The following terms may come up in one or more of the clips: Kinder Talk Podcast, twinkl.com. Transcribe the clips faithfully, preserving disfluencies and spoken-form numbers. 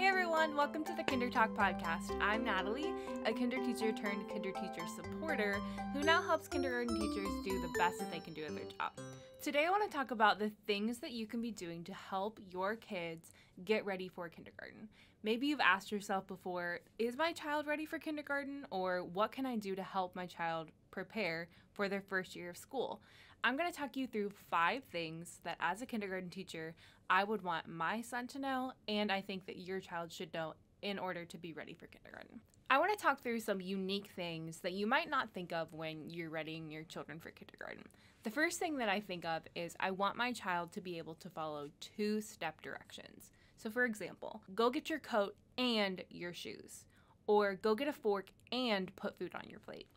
Hey everyone, welcome to the Kinder Talk Podcast. I'm Natalie, a kinder teacher turned kinder teacher supporter who now helps kindergarten teachers do the best that they can do at their job. Today I want to talk about the things that you can be doing to help your kids get ready for kindergarten. Maybe you've asked yourself before, is my child ready for kindergarten? Or what can I do to help my child prepare for their first year of school? I'm going to talk you through five things that as a kindergarten teacher, I would want my son to know, and I think that your child should know in order to be ready for kindergarten. I want to talk through some unique things that you might not think of when you're readying your children for kindergarten. The first thing that I think of is I want my child to be able to follow two-step directions. So for example, go get your coat and your shoes, or go get a fork and put food on your plate.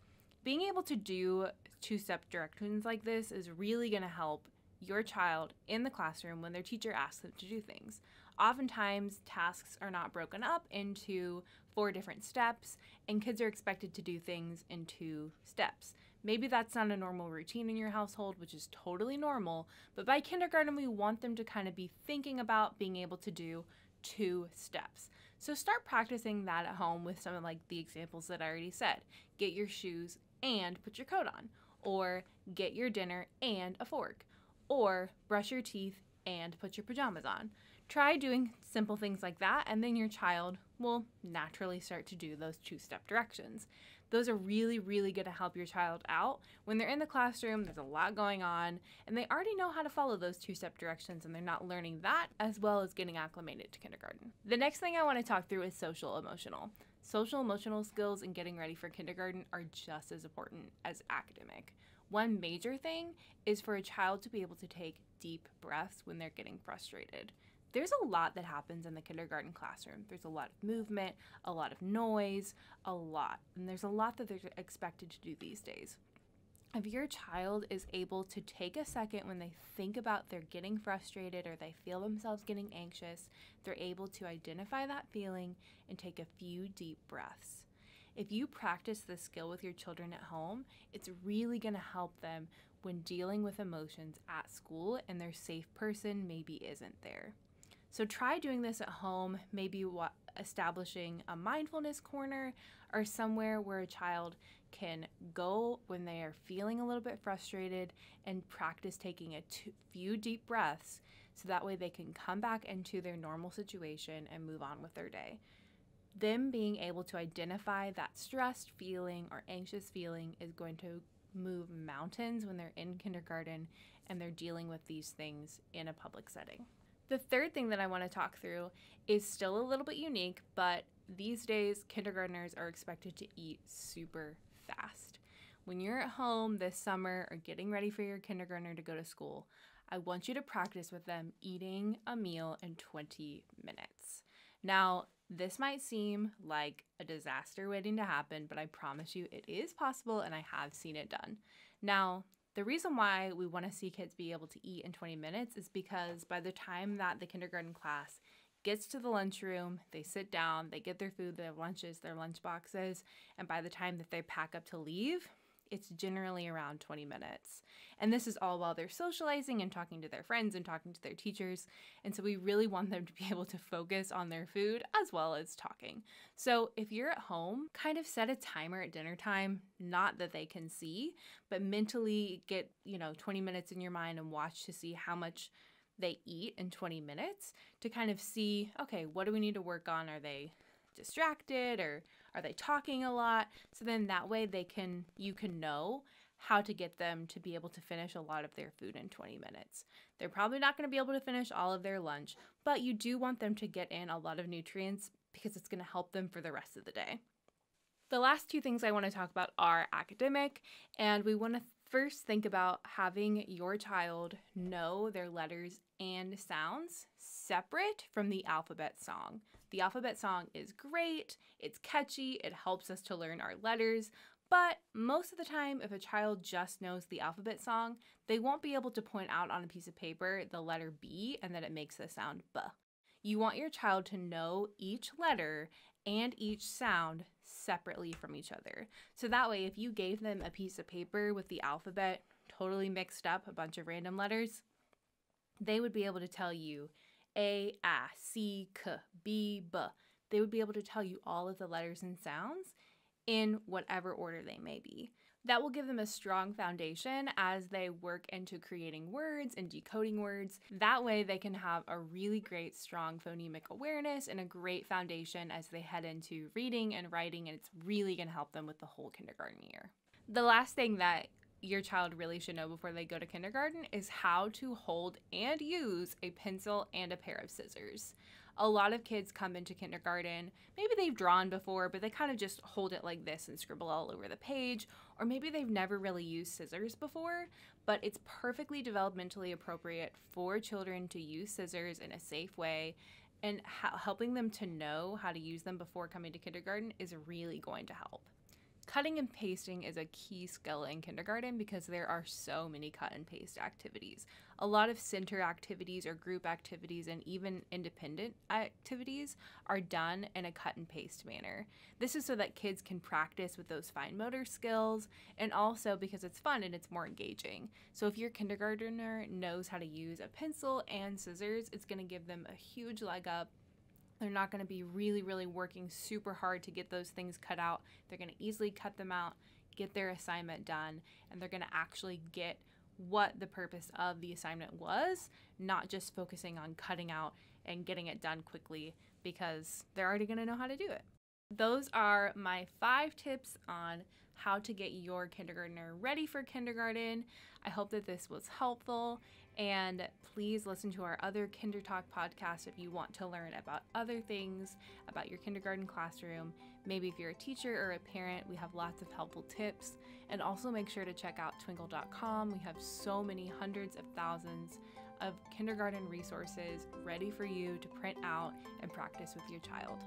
Being able to do two-step directions like this is really going to help your child in the classroom when their teacher asks them to do things. Oftentimes, tasks are not broken up into four different steps, and kids are expected to do things in two steps. Maybe that's not a normal routine in your household, which is totally normal, but by kindergarten, we want them to kind of be thinking about being able to do two steps. So start practicing that at home with some of like the examples that I already said. Get your shoes and put your coat on, or get your dinner and a fork, or brush your teeth and put your pajamas on. Try doing simple things like that, and then your child will naturally start to do those two-step directions. Those are really, really going to help your child out. When they're in the classroom, there's a lot going on, and they already know how to follow those two-step directions, and they're not learning that as well as getting acclimated to kindergarten. The next thing I want to talk through is social-emotional. Social-emotional skills and getting ready for kindergarten are just as important as academic. One major thing is for a child to be able to take deep breaths when they're getting frustrated. There's a lot that happens in the kindergarten classroom. There's a lot of movement, a lot of noise, a lot. And there's a lot that they're expected to do these days. If your child is able to take a second when they think about they're getting frustrated or they feel themselves getting anxious, they're able to identify that feeling and take a few deep breaths. If you practice this skill with your children at home, it's really going to help them when dealing with emotions at school and their safe person maybe isn't there. So try doing this at home, maybe establishing a mindfulness corner or somewhere where a child can go when they are feeling a little bit frustrated and practice taking a few deep breaths so that way they can come back into their normal situation and move on with their day. Them being able to identify that stressed feeling or anxious feeling is going to move mountains when they're in kindergarten and they're dealing with these things in a public setting. The third thing that I want to talk through is still a little bit unique, but these days kindergartners are expected to eat super fast. When you're at home this summer or getting ready for your kindergartner to go to school, I want you to practice with them eating a meal in twenty minutes. Now, this might seem like a disaster waiting to happen, but I promise you it is possible and I have seen it done. Now, the reason why we want to see kids be able to eat in twenty minutes is because by the time that the kindergarten class gets to the lunchroom, they sit down, they get their food, their lunches, their lunch boxes, and by the time that they pack up to leave, it's generally around twenty minutes. And this is all while they're socializing and talking to their friends and talking to their teachers. And so we really want them to be able to focus on their food as well as talking. So if you're at home, kind of set a timer at dinner time, not that they can see, but mentally get, you know, twenty minutes in your mind and watch to see how much they eat in twenty minutes to kind of see, okay, what do we need to work on? Are they distracted or are they talking a lot? So then that way they can, you can know how to get them to be able to finish a lot of their food in twenty minutes. They're probably not going to be able to finish all of their lunch, but you do want them to get in a lot of nutrients because it's going to help them for the rest of the day. The last two things I want to talk about are academic, and we want to first think about having your child know their letters and sounds separate from the alphabet song. The alphabet song is great, it's catchy, it helps us to learn our letters, but most of the time if a child just knows the alphabet song, they won't be able to point out on a piece of paper the letter B and that it makes the sound B. You want your child to know each letter and each sound separately from each other. So that way if you gave them a piece of paper with the alphabet totally mixed up, a bunch of random letters, they would be able to tell you A, A, C, K, B, B. They would be able to tell you all of the letters and sounds in whatever order they may be. That will give them a strong foundation as they work into creating words and decoding words. That way they can have a really great, strong phonemic awareness and a great foundation as they head into reading and writing, and it's really going to help them with the whole kindergarten year. The last thing that your child really should know before they go to kindergarten is how to hold and use a pencil and a pair of scissors. A lot of kids come into kindergarten, maybe they've drawn before, but they kind of just hold it like this and scribble all over the page, or maybe they've never really used scissors before, but it's perfectly developmentally appropriate for children to use scissors in a safe way, and helping them to know how to use them before coming to kindergarten is really going to help. Cutting and pasting is a key skill in kindergarten because there are so many cut and paste activities. A lot of center activities or group activities and even independent activities are done in a cut and paste manner. This is so that kids can practice with those fine motor skills, and also because it's fun and it's more engaging. So if your kindergartner knows how to use a pencil and scissors, it's going to give them a huge leg up. They're not going to be really, really working super hard to get those things cut out. They're going to easily cut them out, get their assignment done, and they're going to actually get what the purpose of the assignment was, not just focusing on cutting out and getting it done quickly because they're already going to know how to do it. Those are my five tips on how to get your kindergartner ready for kindergarten. I hope that this was helpful, and please listen to our other Kinder Talk podcast if you want to learn about other things about your kindergarten classroom. Maybe if you're a teacher or a parent, we have lots of helpful tips. And also make sure to check out twinkl dot com. We have so many hundreds of thousands of kindergarten resources ready for you to print out and practice with your child.